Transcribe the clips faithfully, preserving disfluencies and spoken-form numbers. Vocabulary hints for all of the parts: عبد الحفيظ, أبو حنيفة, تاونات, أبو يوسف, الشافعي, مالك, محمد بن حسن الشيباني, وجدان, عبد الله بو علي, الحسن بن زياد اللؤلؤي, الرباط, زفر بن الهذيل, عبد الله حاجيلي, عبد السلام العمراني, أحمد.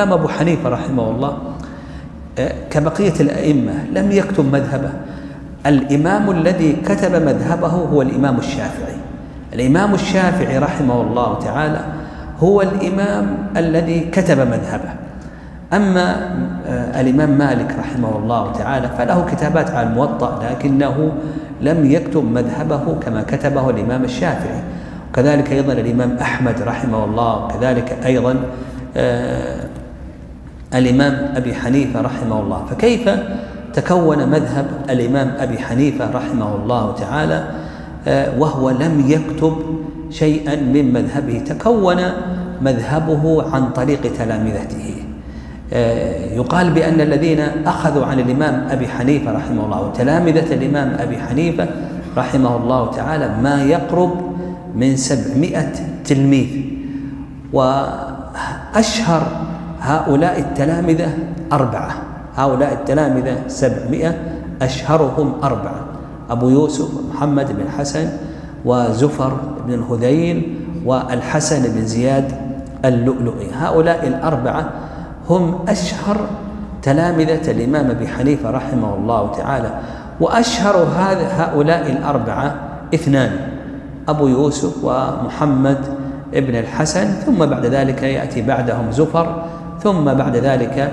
قام أبو حنيفة رحمه الله كبقية الأئمة لم يكتب مذهبه. الإمام الذي كتب مذهبه هو الإمام الشافعي. الإمام الشافعي رحمه الله تعالى هو الإمام الذي كتب مذهبه. أما الإمام مالك رحمه الله تعالى فله كتابات على الموطأ، لكنه لم يكتب مذهبه كما كتبه الإمام الشافعي. وكذلك أيضا الإمام أحمد رحمه الله، وكذلك أيضا آه الإمام أبي حنيفة رحمه الله. فكيف تكون مذهب الإمام أبي حنيفة رحمه الله تعالى آه وهو لم يكتب شيئا من مذهبه؟ تكون مذهبه عن طريق تلامذته. آه يقال بأن الذين أخذوا عن الإمام أبي حنيفة رحمه الله وتلامذة الإمام أبي حنيفة رحمه الله تعالى ما يقرب من سبعمائة تلميذ، و أشهر هؤلاء التلامذة أربعة. هؤلاء التلامذة سبعمائة، أشهرهم أربعة: أبو يوسف، محمد بن حسن، وزفر بن الهذيل، والحسن بن زياد اللؤلؤي. هؤلاء الأربعة هم أشهر تلامذة الإمام أبي حنيفة رحمه الله تعالى. وأشهر هذا هؤلاء الأربعة اثنان: أبو يوسف ومحمد ابن الحسن، ثم بعد ذلك يأتي بعدهم زفر، ثم بعد ذلك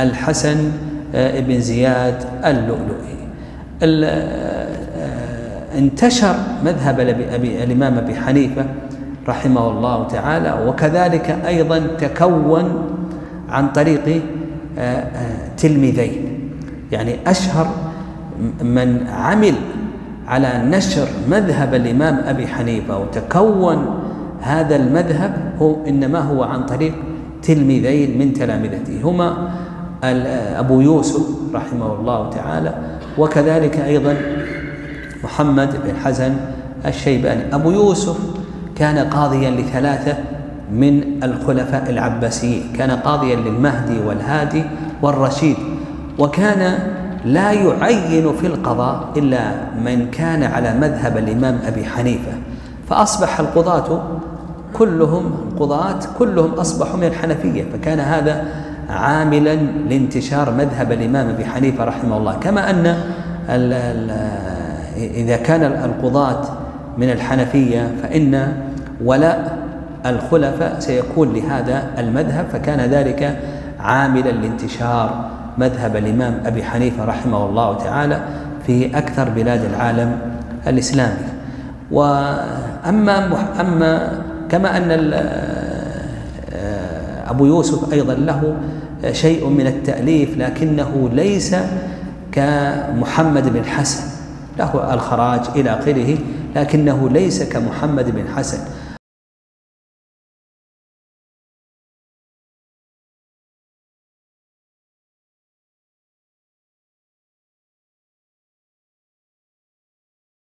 الحسن ابن زياد اللؤلؤي. انتشر مذهب الإمام أبي حنيفة رحمه الله تعالى، وكذلك أيضا تكون عن طريق تلميذين. يعني أشهر من عمل على نشر مذهب الإمام أبي حنيفة وتكون هذا المذهب هو إنما هو عن طريق تلميذين من تلامذته، هما أبو يوسف رحمه الله تعالى وكذلك أيضا محمد بن حسن الشيباني. أبو يوسف كان قاضيا لثلاثة من الخلفاء العباسيين، كان قاضيا للمهدي والهادي والرشيد، وكان لا يعين في القضاء إلا من كان على مذهب الإمام أبي حنيفة، فأصبح القضاة كلهم قضاة كلهم أصبحوا من الحنفية. فكان هذا عاملا لانتشار مذهب الإمام أبي حنيفة رحمه الله. كما أن ال ال إذا كان القضاة من الحنفية فإن ولاء الخلفاء سيكون لهذا المذهب، فكان ذلك عاملا لانتشار مذهب الإمام أبي حنيفة رحمه الله تعالى في أكثر بلاد العالم الإسلامي. وأما أما كما أن أبو يوسف أيضا له شيء من التأليف، لكنه ليس كمحمد بن حسن، له الخراج إلى آخره، لكنه ليس كمحمد بن حسن.